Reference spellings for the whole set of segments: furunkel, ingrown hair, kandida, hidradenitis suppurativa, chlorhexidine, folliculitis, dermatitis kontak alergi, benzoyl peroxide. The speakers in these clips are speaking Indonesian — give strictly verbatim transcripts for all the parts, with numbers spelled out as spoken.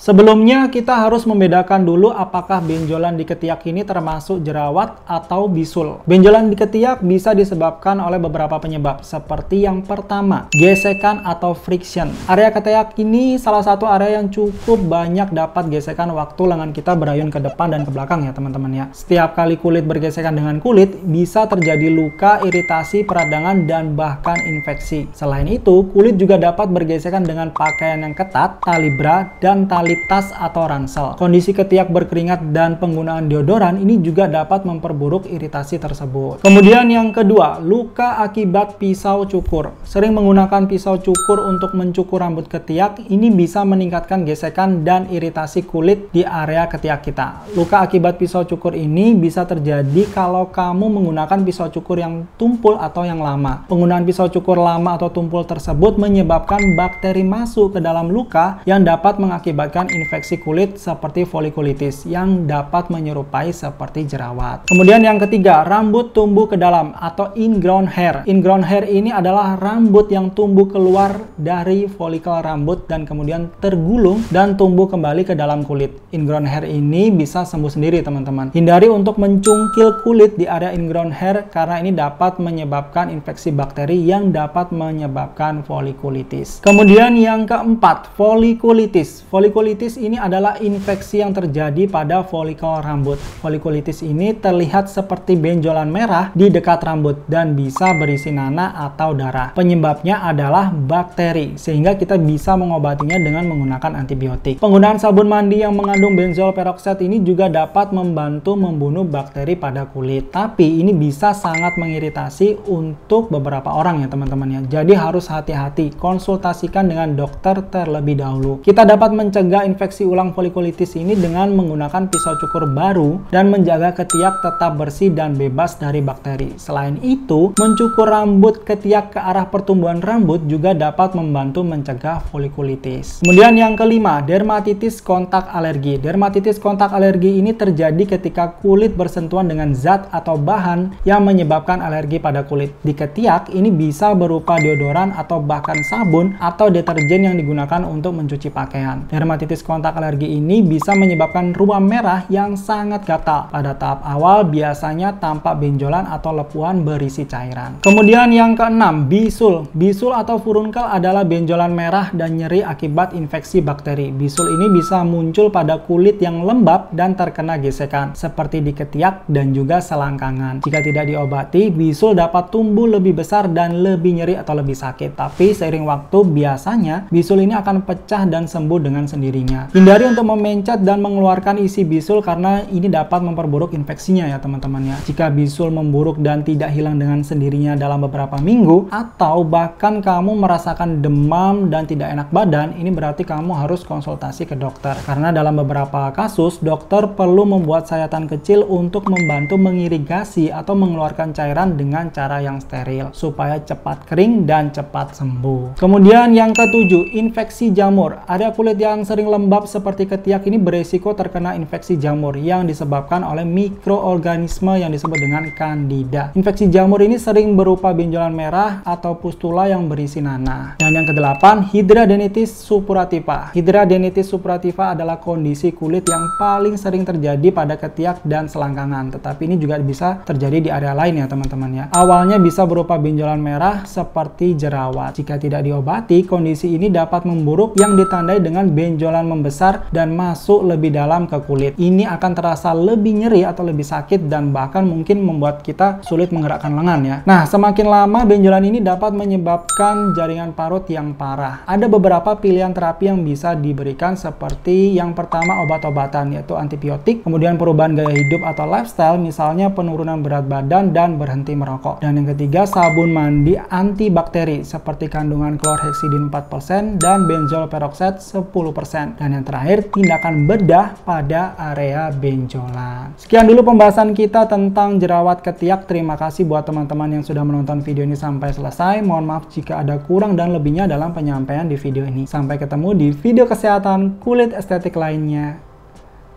Sebelumnya kita harus membedakan dulu apakah benjolan di ketiak ini termasuk jerawat atau bisul. Benjolan di ketiak bisa disebabkan oleh beberapa penyebab, seperti yang pertama, gesekan atau friction. Area ketiak ini salah satu area yang cukup banyak dapat gesekan waktu lengan kita berayun ke depan dan ke belakang ya teman-teman ya. Setiap kali kulit bergesekan dengan kulit, bisa terjadi luka, iritasi, peradangan, dan bahkan infeksi. Selain itu, kulit juga dapat bergesekan dengan pakaian yang ketat, tali bra, dan tali tas atau ransel. Kondisi ketiak berkeringat dan penggunaan deodoran ini juga dapat memperburuk iritasi tersebut. Kemudian yang kedua, luka akibat pisau cukur. Sering menggunakan pisau cukur untuk mencukur rambut ketiak, ini bisa meningkatkan gesekan dan iritasi kulit di area ketiak kita. Luka akibat pisau cukur ini bisa terjadi kalau kamu menggunakan pisau cukur yang tumpul atau yang lama. Penggunaan pisau cukur lama atau tumpul tersebut menyebabkan bakteri masuk ke dalam luka yang dapat mengakibatkan infeksi kulit seperti folliculitis yang dapat menyerupai seperti jerawat. Kemudian yang ketiga, rambut tumbuh ke dalam atau ingrown hair. Ingrown hair ini adalah rambut yang tumbuh keluar dari folikel rambut dan kemudian tergulung dan tumbuh kembali ke dalam kulit. Ingrown hair ini bisa sembuh sendiri teman-teman. Hindari untuk mencungkil kulit di area ingrown hair karena ini dapat menyebabkan infeksi bakteri yang dapat menyebabkan folliculitis. Kemudian yang keempat, folliculitis. Folliculitis Folikulitis ini adalah infeksi yang terjadi pada folikel rambut. Folikulitis ini terlihat seperti benjolan merah di dekat rambut dan bisa berisi nanah atau darah. Penyebabnya adalah bakteri, sehingga kita bisa mengobatinya dengan menggunakan antibiotik. Penggunaan sabun mandi yang mengandung benzoyl peroxide ini juga dapat membantu membunuh bakteri pada kulit. Tapi ini bisa sangat mengiritasi untuk beberapa orang ya teman-teman ya. Jadi harus hati-hati, konsultasikan dengan dokter terlebih dahulu. Kita dapat mencegah infeksi ulang folikulitis ini dengan menggunakan pisau cukur baru dan menjaga ketiak tetap bersih dan bebas dari bakteri. Selain itu, mencukur rambut ketiak ke arah pertumbuhan rambut juga dapat membantu mencegah folikulitis. Kemudian yang kelima, dermatitis kontak alergi. Dermatitis kontak alergi ini terjadi ketika kulit bersentuhan dengan zat atau bahan yang menyebabkan alergi pada kulit. Di ketiak ini bisa berupa deodoran atau bahkan sabun atau deterjen yang digunakan untuk mencuci pakaian. Dermatitis kontak alergi ini bisa menyebabkan ruam merah yang sangat gatal. Pada tahap awal biasanya tampak benjolan atau lepuhan berisi cairan. Kemudian yang keenam, bisul. Bisul atau furunkel adalah benjolan merah dan nyeri akibat infeksi bakteri. Bisul ini bisa muncul pada kulit yang lembab dan terkena gesekan, seperti di ketiak dan juga selangkangan. Jika tidak diobati, bisul dapat tumbuh lebih besar dan lebih nyeri atau lebih sakit. Tapi seiring waktu biasanya bisul ini akan pecah dan sembuh dengan sendirinya. Hindari untuk memencet dan mengeluarkan isi bisul karena ini dapat memperburuk infeksinya ya teman-teman ya. Jika bisul memburuk dan tidak hilang dengan sendirinya dalam beberapa minggu atau bahkan kamu merasakan demam dan tidak enak badan, ini berarti kamu harus konsultasi ke dokter. Karena dalam beberapa kasus dokter perlu membuat sayatan kecil untuk membantu mengirigasi atau mengeluarkan cairan dengan cara yang steril supaya cepat kering dan cepat sembuh. Kemudian yang ketujuh, infeksi jamur. Area kulit yang yang sering lembab seperti ketiak ini beresiko terkena infeksi jamur yang disebabkan oleh mikroorganisme yang disebut dengan kandida. Infeksi jamur ini sering berupa benjolan merah atau pustula yang berisi nanah. Dan yang kedelapan, hidradenitis suppurativa. Hidradenitis suppurativa adalah kondisi kulit yang paling sering terjadi pada ketiak dan selangkangan. Tetapi ini juga bisa terjadi di area lain ya teman-teman ya. Awalnya bisa berupa benjolan merah seperti jerawat. Jika tidak diobati, kondisi ini dapat memburuk yang ditandai dengan benjolan benjolan membesar dan masuk lebih dalam ke kulit. Ini akan terasa lebih nyeri atau lebih sakit dan bahkan mungkin membuat kita sulit menggerakkan lengan ya. Nah, semakin lama benjolan ini dapat menyebabkan jaringan parut yang parah. Ada beberapa pilihan terapi yang bisa diberikan seperti yang pertama obat-obatan yaitu antibiotik, kemudian perubahan gaya hidup atau lifestyle misalnya penurunan berat badan dan berhenti merokok. Dan yang ketiga, sabun mandi antibakteri seperti kandungan chlorhexidine empat persen dan benzoyl peroxide sepuluh persen. Dan yang terakhir, tindakan bedah pada area benjolan. Sekian dulu pembahasan kita tentang jerawat ketiak. Terima kasih buat teman-teman yang sudah menonton video ini sampai selesai. Mohon maaf jika ada kurang dan lebihnya dalam penyampaian di video ini. Sampai ketemu di video kesehatan kulit estetik lainnya.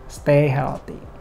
Stay healthy.